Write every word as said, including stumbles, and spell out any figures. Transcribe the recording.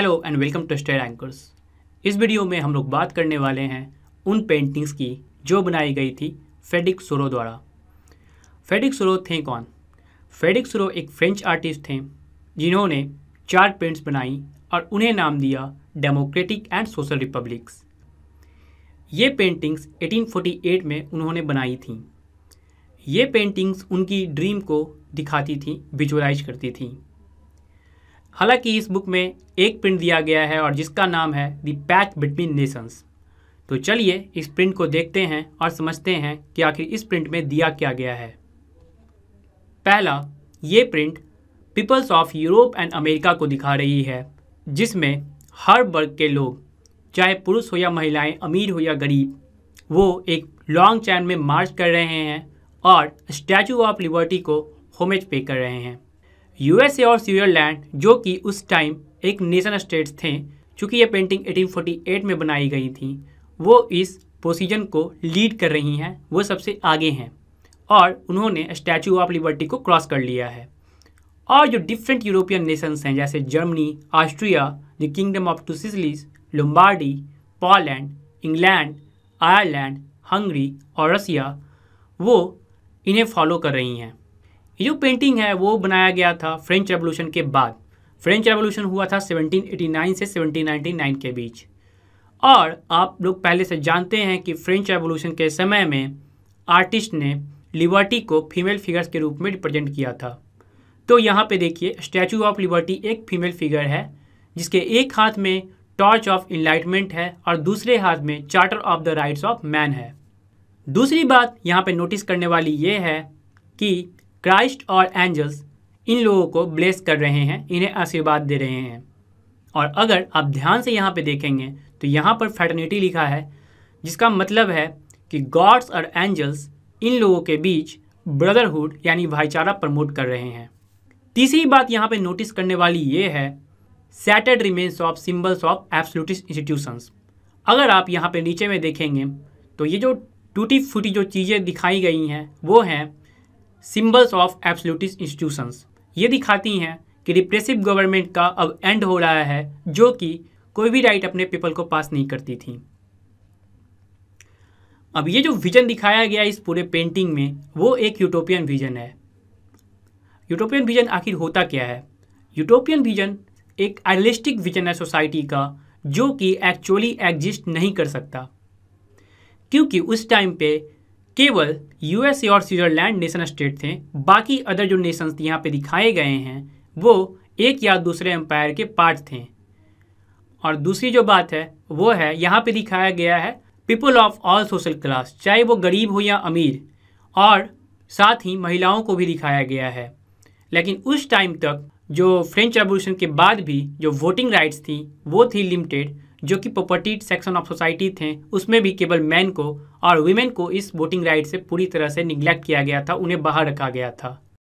Hello and welcome to study rankers. इस video में हम लोग बात करने वाले हैं उन पेंटिंग्स की जो बनाई गई थी फ्रेडरिक सोरो द्वारा। फ्रेडरिक सोरो थे कौन? फ्रेडरिक सोरो एक फ्रेंच आर्टिस्ट थे जिन्होंने चार पेंट्स बनाई और उन्हें नाम दिया डेमोक्रेटिक एंड सोशल रिपब्लिक्स। ये पेंटिंग्स अठारह सौ अड़तालीस में उन्होंने बनाई थी। ये पेंटिंग्स उनकी ड्रीम को दिखाती थी, विजुअलाइज करती थी। हालांकि इस बुक में एक प्रिंट दिया गया है और जिसका नाम है द पैक्ट बिटवीन नेशंस। तो चलिए इस प्रिंट को देखते हैं और समझते हैं कि आखिर इस प्रिंट में दिया क्या गया है। पहला, ये print peoples of Europe and America को दिखा रही है, जिसमें हर वर्ग के लोग, चाहे पुरुष हो या महिलाएं, अमीर हो या गरीब, वो एक लॉन्ग चैन में मार्च कर रहे हैं और स्टैचू ऑफ लिबर्टी को होमेज पे कर रहे हैं। यूएसए और स्विट्जरलैंड, जो कि उस टाइम एक नेशन स्टेट्स थे, चूँकि ये पेंटिंग अठारह सौ अड़तालीस में बनाई गई थी, वो इस पोजीशन को लीड कर रही हैं, वो सबसे आगे हैं और उन्होंने स्टैचू ऑफ लिबर्टी को क्रॉस कर लिया है। और जो डिफरेंट यूरोपियन नेशंस हैं, जैसे Germany, Austria, the kingdom of Sicily, Lombardy, Poland, England, Ireland, Hungary और रसिया, वो इन्हें फॉलो कर रही हैं। ये जो पेंटिंग है वो बनाया गया था फ्रेंच रेवोल्यूशन के बाद। फ्रेंच रेवोल्यूशन हुआ था सेवनटीन एटी नाइन से सेवनटीन नाइंटी नाइन के बीच। और आप लोग पहले से जानते हैं कि फ्रेंच रेवोल्यूशन के समय में आर्टिस्ट ने लिबर्टी को फीमेल फिगर्स के रूप में रिप्रेजेंट किया था। तो यहाँ पे देखिए, स्टैचू ऑफ लिबर्टी एक फीमेल फिगर है जिसके एक हाथ में टॉर्च ऑफ एनलाइटमेंट है और दूसरे हाथ में charter of the rights of man है। दूसरी बात यहाँ पर नोटिस करने वाली ये है कि क्राइस्ट और एंजल्स इन लोगों को ब्लेस कर रहे हैं, इन्हें आशीर्वाद दे रहे हैं। और अगर आप ध्यान से यहाँ पे देखेंगे तो यहाँ पर फ्रेटर्निटी लिखा है, जिसका मतलब है कि गॉड्स और एंजल्स इन लोगों के बीच ब्रदरहुड यानी भाईचारा प्रमोट कर रहे हैं। तीसरी बात यहाँ पे नोटिस करने वाली ये है, shattered remains of symbols of absolutist institutions. अगर आप यहाँ पे नीचे में देखेंगे तो ये जो टूटी फूटी जो चीज़ें दिखाई गई हैं वो हैं सिंबल्स ऑफ एब्सोल्यूटिस्ट इंस्टीट्यूशंस। ये दिखाती हैं कि रिप्रेसिव गवर्नमेंट का अब एंड हो रहा है, जो कि कोई भी राइट अपने पीपल को पास नहीं करती थी। अब ये जो विजन दिखाया गया इस पूरे पेंटिंग में, वो एक यूटोपियन विजन है। यूटोपियन विजन आखिर होता क्या है? यूटोपियन विजन एक आइडियलिस्टिक विजन है सोसाइटी का, जो कि एक्चुअली एग्जिस्ट नहीं कर सकता, क्योंकि उस टाइम पे केवल यूएसए और स्विट्जरलैंड नेशन स्टेट थे। बाकी अदर जो नेशंस यहाँ पे दिखाए गए हैं वो एक या दूसरे एम्पायर के पार्ट थे। और दूसरी जो बात है वो है, यहाँ पे दिखाया गया है people of all social class, चाहे वो गरीब हो या अमीर, और साथ ही महिलाओं को भी दिखाया गया है। लेकिन उस टाइम तक जो फ्रेंच रेवोल्यूशन के बाद भी जो वोटिंग राइट्स थी वो थी लिमिटेड, जो कि प्रॉपर्टी सेक्शन ऑफ सोसाइटी थे, उसमें भी केवल मैन को और वीमेन को इस वोटिंग राइट से पूरी तरह से निग्लेक्ट किया गया था, उन्हें बाहर रखा गया था।